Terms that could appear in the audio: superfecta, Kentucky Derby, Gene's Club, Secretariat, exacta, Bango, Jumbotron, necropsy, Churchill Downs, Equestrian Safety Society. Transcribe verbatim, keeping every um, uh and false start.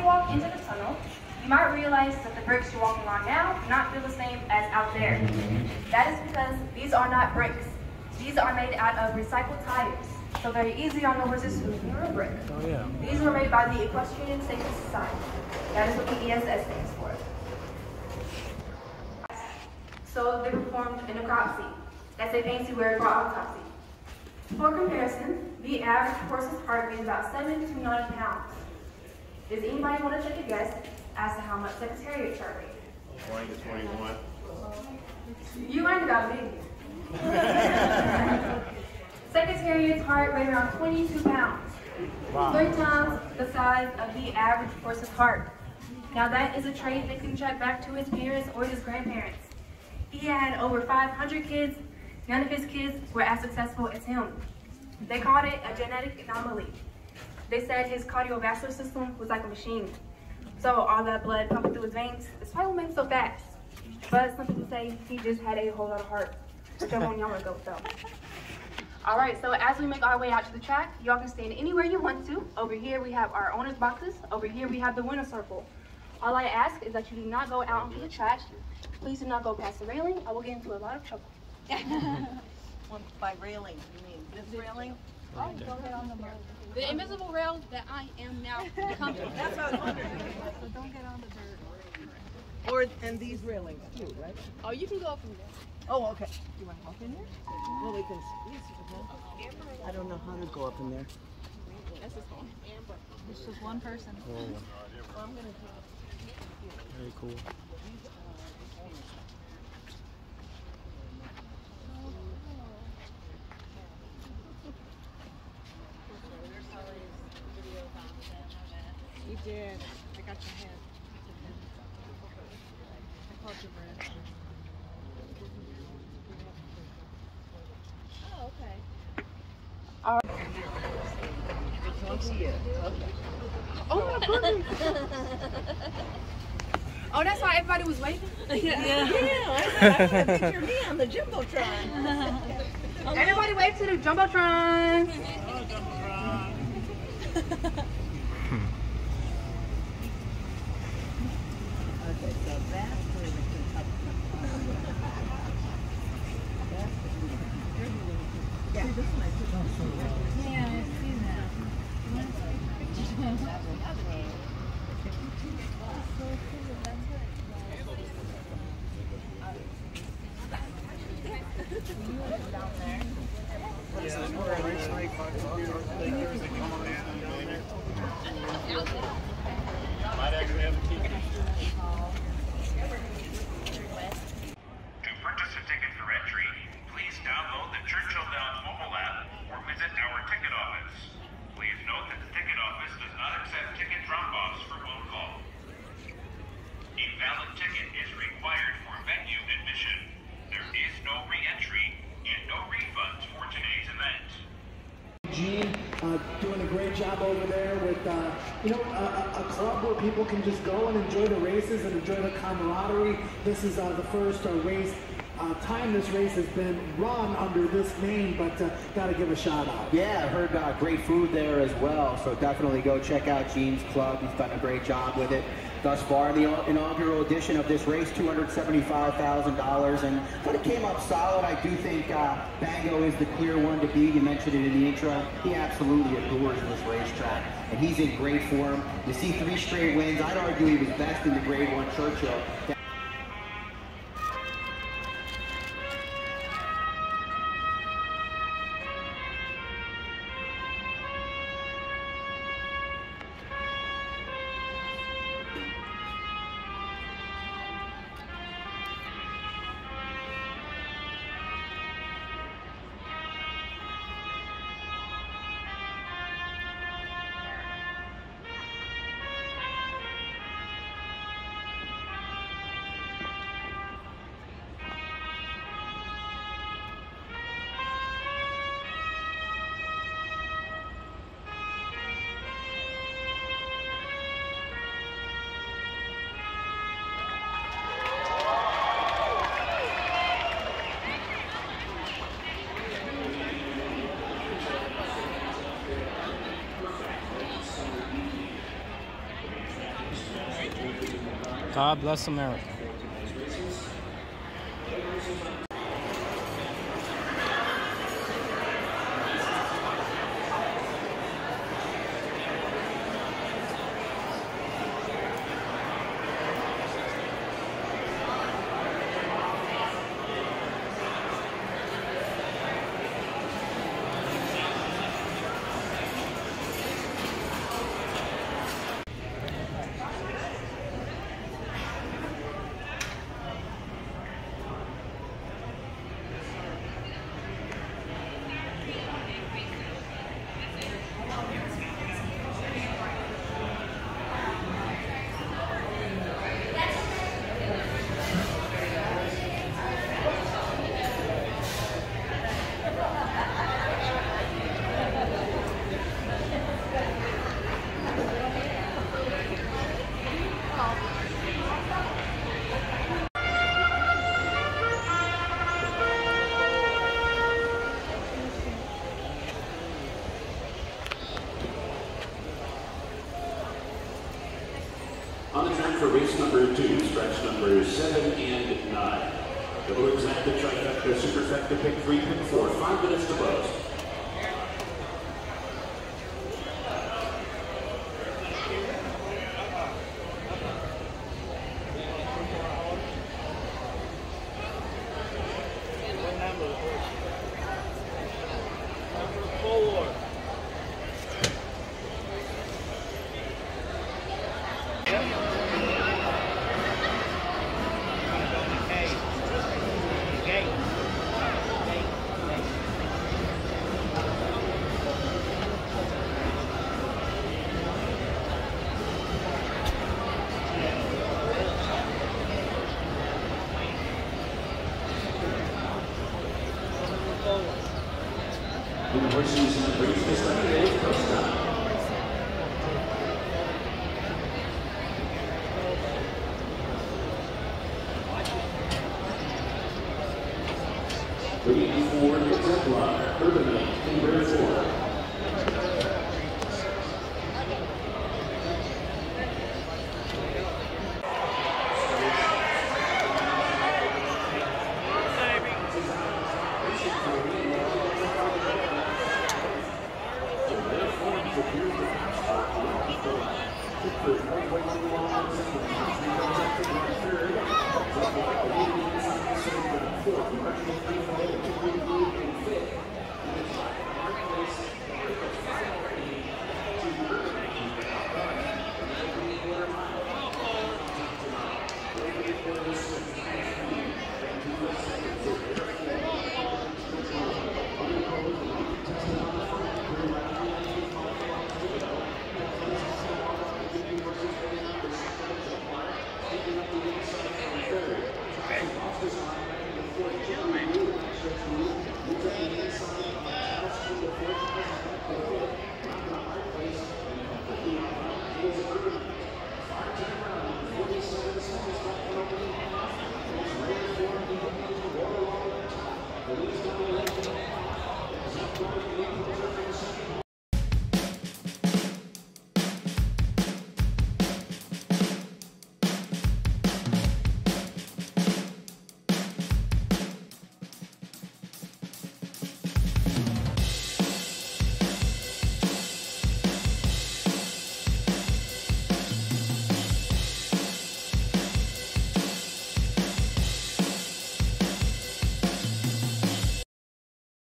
you walk into the tunnel, you might realize that the bricks you're walking on now do not feel the same as out there. That is because these are not bricks. These are made out of recycled tires, so they're easy on the horses who can real brick. Oh, yeah. These were made by the Equestrian Safety Society. That is what the E S S stands for. So they performed an necropsy. That's a fancy word for autopsy. For comparison, the average horse's heart weighs about seven to nine pounds. Does anybody want to take a guess as to how much Secretariat charges? twenty to twenty-one. You learned about me. Secretariat's heart weighed around twenty-two pounds. Wow. Three times the size of the average horse's heart. Now that is a trait that can track back to his parents or his grandparents. He had over five hundred kids. None of his kids were as successful as him. They called it a genetic anomaly. They said his cardiovascular system was like a machine. So all that blood pumping through his veins, it's probably what made him so fast. But some people say he just had a whole lot of heart. Which I won't y'all wanna go with though. All right, so as we make our way out to the track, y'all can stand anywhere you want to. Over here we have our owner's boxes. Over here we have the winner's circle. All I ask is that you do not go out onto the track. Please do not go past the railing. I will get into a lot of trouble. Well, by railing, you mean this railing? Oh, go ahead on the road. The invisible rail that I am now comfortable. That's what I was wondering. So don't get on the dirt. Or, and these railings too, right? Oh, you can go up from there. Oh, okay. You want to walk in there? Well, we can squeeze it. I don't know how to go up in there. This is one. This is one person. Oh. So I'm going to do it. Very cool. You did. I got your head. I called your breath. Oh, okay. All right. Okay. Oh my goodness. Oh, that's why everybody was waiting? Yeah. Yeah, yeah. I want to picture me on the Jumbotron. Everybody wave to the Jumbotron. Oh, Jumbotron. Okay, so that's where the Kentucky. Yeah, this one I took off so well. Yeah, I've seen that. You want to take pictures of that? That's so cool. That's what you went down there. What is this? We're originally called There's a common man in there. Might actually have a ticket. To purchase a ticket for entry, please download the Churchill Downs mobile app or visit our ticket office. Please note that the ticket office does not accept ticket drop-offs for phone call. A valid ticket is required for venue admission. There is no re-entry and no refunds for today's event. Gene, uh, doing a great job over there with, uh, you know, a, a club where people can just go and enjoy the races and enjoy the camaraderie. This is uh, the first uh, race, uh, time this race has been run under this name, but uh, got to give a shout out. Yeah, I heard uh, great food there as well, so definitely go check out Gene's Club. He's done a great job with it thus far. The inaugural edition of this race, two hundred seventy-five thousand dollars, and but it came up solid. I do think uh, Bango is the clear one to beat. You mentioned it in the intro. He absolutely adores this racetrack, and he's in great form. You see three straight wins. I'd argue he was best in the grade one Churchill. God bless America. For race number two, stretch number seven and nine. Double exacta, trifecta, superfecta, pick three, pick four, five minutes to buzz. Thank you.